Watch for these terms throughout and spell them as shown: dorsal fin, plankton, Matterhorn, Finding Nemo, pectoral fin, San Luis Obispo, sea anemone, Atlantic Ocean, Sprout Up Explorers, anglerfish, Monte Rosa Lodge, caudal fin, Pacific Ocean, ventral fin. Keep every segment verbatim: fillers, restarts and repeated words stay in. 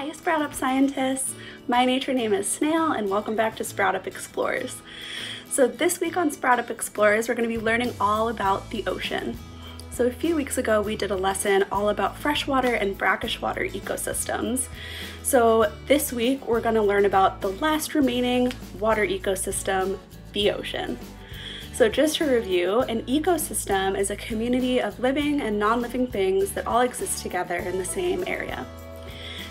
Hi Sprout Up scientists! My nature name is Snail and welcome back to Sprout Up Explorers. So this week on Sprout Up Explorers we're going to be learning all about the ocean. So a few weeks ago we did a lesson all about freshwater and brackish water ecosystems. So this week we're going to learn about the last remaining water ecosystem, the ocean. So just to review, an ecosystem is a community of living and non-living things that all exist together in the same area.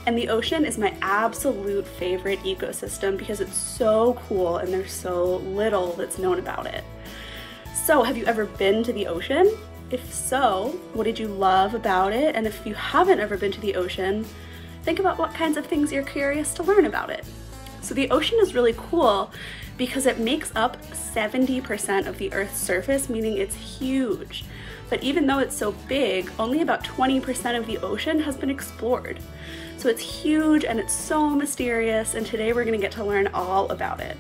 And the ocean is my absolute favorite ecosystem because it's so cool and there's so little that's known about it. So have you ever been to the ocean? If so, what did you love about it? And if you haven't ever been to the ocean, think about what kinds of things you're curious to learn about it. So the ocean is really cool because it makes up seventy percent of the Earth's surface, meaning it's huge. But even though it's so big, only about twenty percent of the ocean has been explored. So it's huge and it's so mysterious, and today we're gonna get to learn all about it.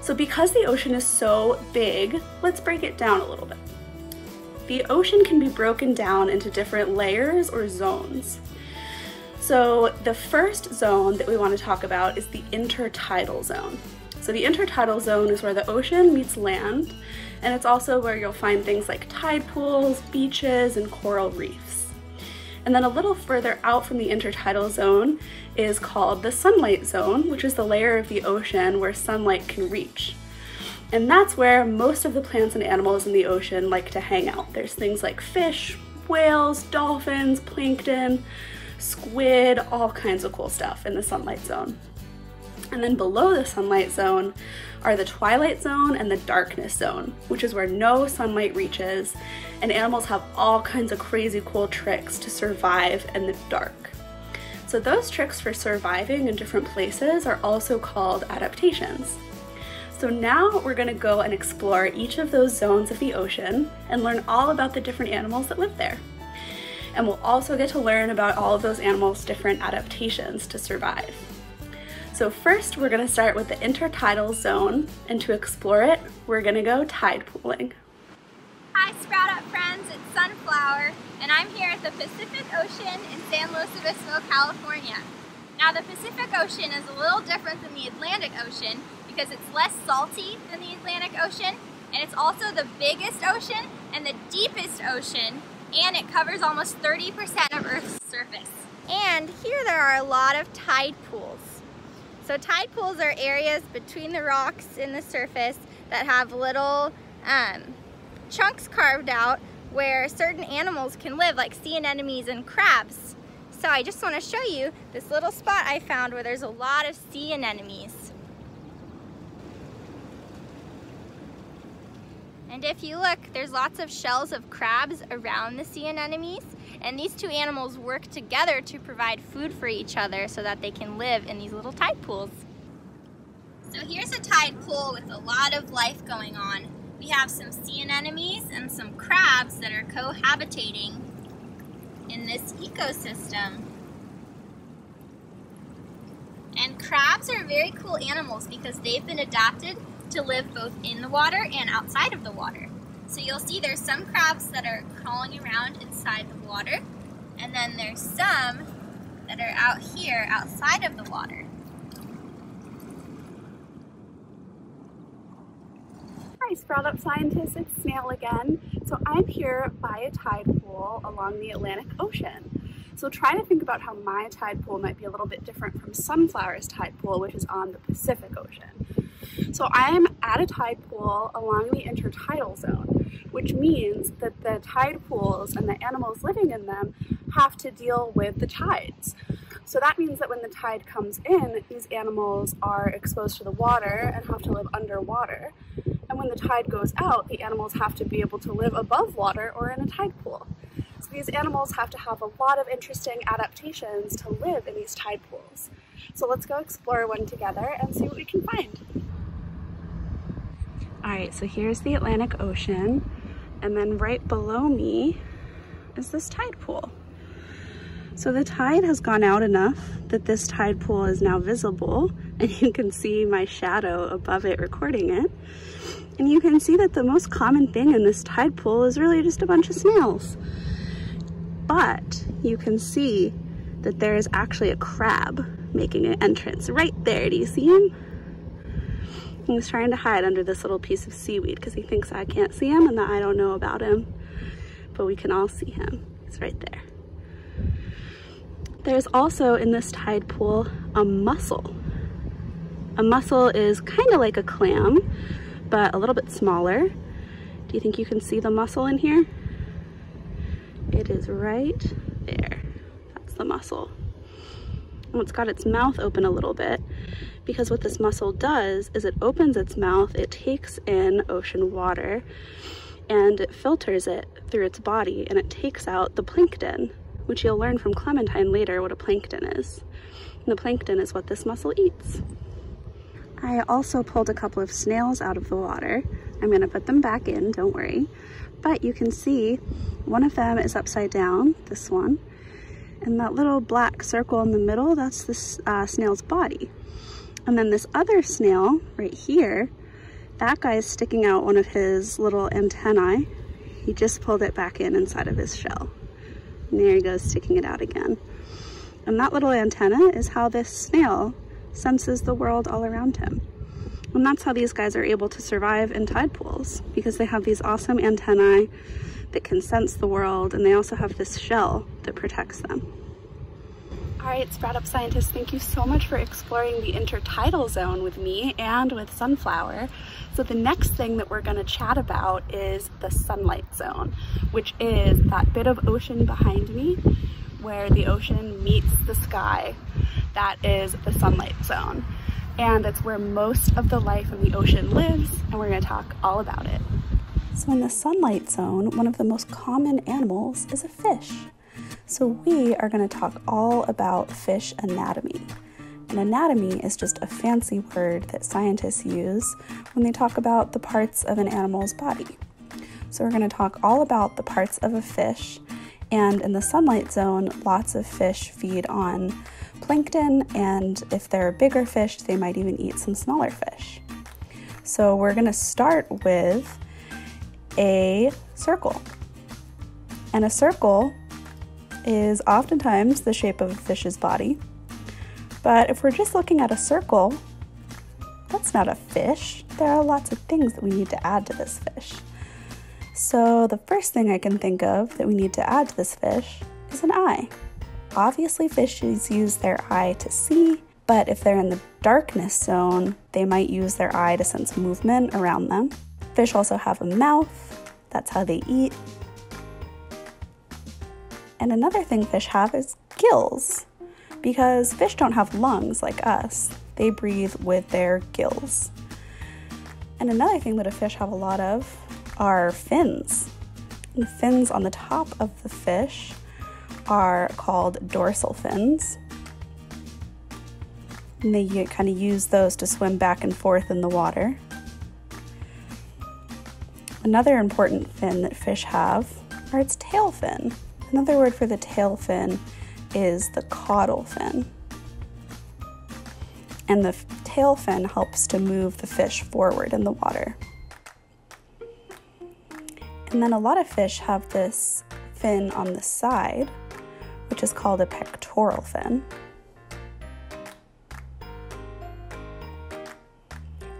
So because the ocean is so big, let's break it down a little bit. The ocean can be broken down into different layers or zones. So the first zone that we want to talk about is the intertidal zone. So the intertidal zone is where the ocean meets land, and it's also where you'll find things like tide pools, beaches, and coral reefs. And then a little further out from the intertidal zone is called the sunlight zone, which is the layer of the ocean where sunlight can reach. And that's where most of the plants and animals in the ocean like to hang out. There's things like fish, whales, dolphins, plankton, squid, all kinds of cool stuff in the sunlight zone. And then below the sunlight zone are the twilight zone and the darkness zone, which is where no sunlight reaches, and animals have all kinds of crazy cool tricks to survive in the dark. So those tricks for surviving in different places are also called adaptations. So now we're going to go and explore each of those zones of the ocean and learn all about the different animals that live there. And we'll also get to learn about all of those animals' different adaptations to survive. So first, we're gonna start with the intertidal zone, and to explore it, we're gonna go tide pooling. Hi Sprout Up friends, it's Sunflower, and I'm here at the Pacific Ocean in San Luis Obispo, California. Now the Pacific Ocean is a little different than the Atlantic Ocean because it's less salty than the Atlantic Ocean, and it's also the biggest ocean and the deepest ocean, and it covers almost thirty percent of Earth's surface. And here there are a lot of tide pools. So tide pools are areas between the rocks in the surface that have little um, chunks carved out where certain animals can live, like sea anemones and crabs. So I just want to show you this little spot I found where there's a lot of sea anemones. And if you look, there's lots of shells of crabs around the sea anemones, and these two animals work together to provide food for each other so that they can live in these little tide pools. So here's a tide pool with a lot of life going on. We have some sea anemones and some crabs that are cohabitating in this ecosystem. And crabs are very cool animals because they've been adapted to live both in the water and outside of the water. So you'll see there's some crabs that are crawling around inside the water, and then there's some that are out here outside of the water. Hi Sprout Up scientists, it's Snail again. So I'm here by a tide pool along the Atlantic Ocean. So trying to think about how my tide pool might be a little bit different from Sunflower's tide pool, which is on the Pacific Ocean. So I am at a tide pool along the intertidal zone, which means that the tide pools and the animals living in them have to deal with the tides. So that means that when the tide comes in, these animals are exposed to the water and have to live underwater. And when the tide goes out, the animals have to be able to live above water or in a tide pool. So these animals have to have a lot of interesting adaptations to live in these tide pools. So let's go explore one together and see what we can find. All right, so here's the Atlantic Ocean, and then right below me is this tide pool. So the tide has gone out enough that this tide pool is now visible, and you can see my shadow above it recording it. And you can see that the most common thing in this tide pool is really just a bunch of snails. But you can see that there is actually a crab making an entrance right there. Do you see him? He's trying to hide under this little piece of seaweed because he thinks I can't see him and that I don't know about him, but we can all see him. He's right there. There's also in this tide pool a mussel. A mussel is kind of like a clam, but a little bit smaller. Do you think you can see the mussel in here? It is right there. That's the mussel. And it's got its mouth open a little bit, because what this mussel does is it opens its mouth, it takes in ocean water, and it filters it through its body, and it takes out the plankton, which you'll learn from Clementine later what a plankton is. And the plankton is what this mussel eats. I also pulled a couple of snails out of the water. I'm gonna put them back in, don't worry. But you can see one of them is upside down, this one, and that little black circle in the middle, that's the uh, snail's body. And then this other snail right here, that guy is sticking out one of his little antennae. He just pulled it back in inside of his shell. And there he goes, sticking it out again. And that little antenna is how this snail senses the world all around him. And that's how these guys are able to survive in tide pools, because they have these awesome antennae that can sense the world, and they also have this shell that protects them. All right, Sprout Up scientists, thank you so much for exploring the intertidal zone with me and with Sunflower. So the next thing that we're gonna chat about is the sunlight zone, which is that bit of ocean behind me where the ocean meets the sky. That is the sunlight zone. And it's where most of the life in the ocean lives, and we're gonna talk all about it. So in the sunlight zone, one of the most common animals is a fish. So we are gonna talk all about fish anatomy. And anatomy is just a fancy word that scientists use when they talk about the parts of an animal's body. So we're gonna talk all about the parts of a fish, and in the sunlight zone, lots of fish feed on plankton, and if they're bigger fish, they might even eat some smaller fish. So we're gonna start with a circle. And a circle is oftentimes the shape of a fish's body. But if we're just looking at a circle, that's not a fish. There are lots of things that we need to add to this fish. So the first thing I can think of that we need to add to this fish is an eye. Obviously, fishes use their eye to see, but if they're in the darkness zone, they might use their eye to sense movement around them. Fish also have a mouth. That's how they eat. And another thing fish have is gills, because fish don't have lungs like us. They breathe with their gills. And another thing that a fish have a lot of are fins. And the fins on the top of the fish are called dorsal fins. And they kind of use those to swim back and forth in the water. Another important fin that fish have are its tail fin. Another word for the tail fin is the caudal fin. And the tail fin helps to move the fish forward in the water. And then a lot of fish have this fin on the side, which is called a pectoral fin.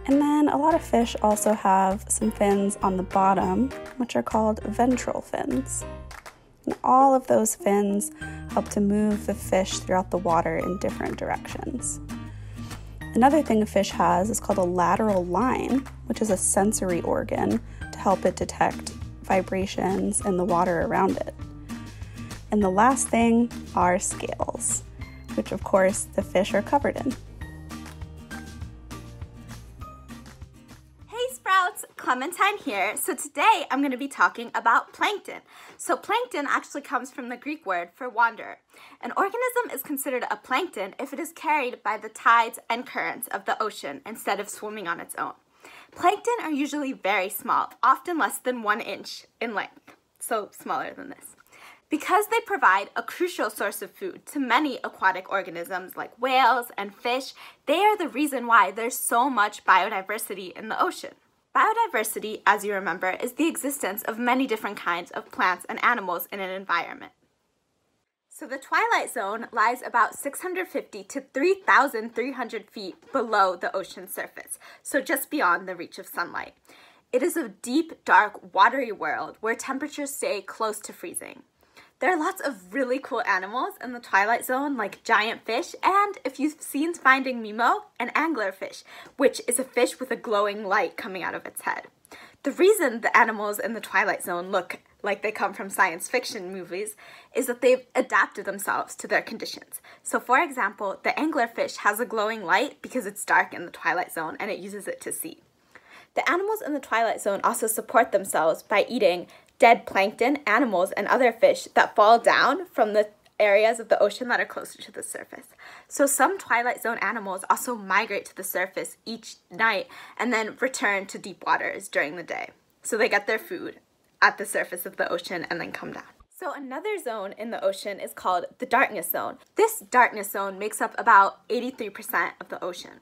And then a lot of fish also have some fins on the bottom, which are called ventral fins. And all of those fins help to move the fish throughout the water in different directions. Another thing a fish has is called a lateral line, which is a sensory organ to help it detect vibrations in the water around it. And the last thing are scales, which of course the fish are covered in. Clementine here. So today I'm going to be talking about plankton. So plankton actually comes from the Greek word for wanderer. An organism is considered a plankton if it is carried by the tides and currents of the ocean instead of swimming on its own. Plankton are usually very small, often less than one inch in length, so smaller than this. Because they provide a crucial source of food to many aquatic organisms like whales and fish, they are the reason why there's so much biodiversity in the ocean. Biodiversity, as you remember, is the existence of many different kinds of plants and animals in an environment. So the twilight zone lies about six hundred fifty to three thousand three hundred feet below the ocean surface, so just beyond the reach of sunlight. It is a deep, dark, watery world where temperatures stay close to freezing. There are lots of really cool animals in the twilight zone, like giant fish, and if you've seen Finding Nemo, an anglerfish, which is a fish with a glowing light coming out of its head. The reason the animals in the twilight zone look like they come from science fiction movies is that they've adapted themselves to their conditions. So for example, the anglerfish has a glowing light because it's dark in the twilight zone and it uses it to see. The animals in the twilight zone also support themselves by eating dead plankton, animals, and other fish that fall down from the areas of the ocean that are closer to the surface. So some twilight zone animals also migrate to the surface each night and then return to deep waters during the day. So they get their food at the surface of the ocean and then come down. So another zone in the ocean is called the darkness zone. This darkness zone makes up about eighty-three percent of the ocean.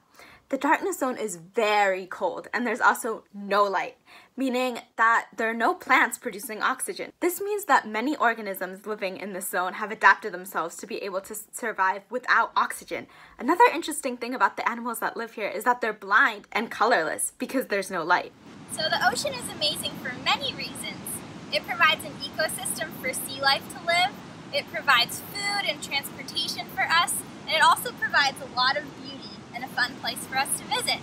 The darkness zone is very cold and there's also no light, meaning that there are no plants producing oxygen. This means that many organisms living in this zone have adapted themselves to be able to survive without oxygen. Another interesting thing about the animals that live here is that they're blind and colorless because there's no light. So the ocean is amazing for many reasons. It provides an ecosystem for sea life to live, it provides food and transportation for us, and it also provides a lot of beauty and a fun place for us to visit.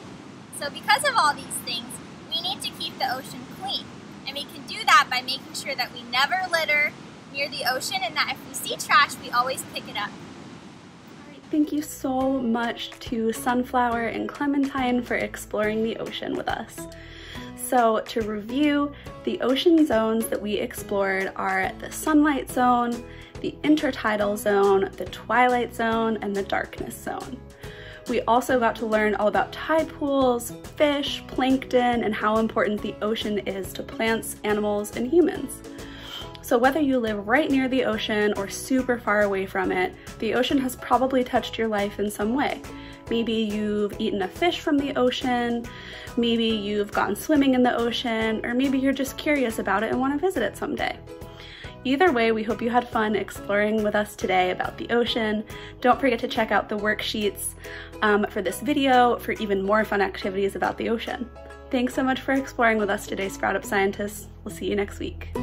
So because of all these things, we need to keep the ocean clean. And we can do that by making sure that we never litter near the ocean and that if we see trash, we always pick it up. Thank you so much to Sunflower and Clementine for exploring the ocean with us. So to review, the ocean zones that we explored are the sunlight zone, the intertidal zone, the twilight zone, and the darkness zone. We also got to learn all about tide pools, fish, plankton, and how important the ocean is to plants, animals, and humans. So whether you live right near the ocean or super far away from it, the ocean has probably touched your life in some way. Maybe you've eaten a fish from the ocean, maybe you've gone swimming in the ocean, or maybe you're just curious about it and want to visit it someday. Either way, we hope you had fun exploring with us today about the ocean. Don't forget to check out the worksheets um, for this video for even more fun activities about the ocean. Thanks so much for exploring with us today, Sprout Up scientists. We'll see you next week.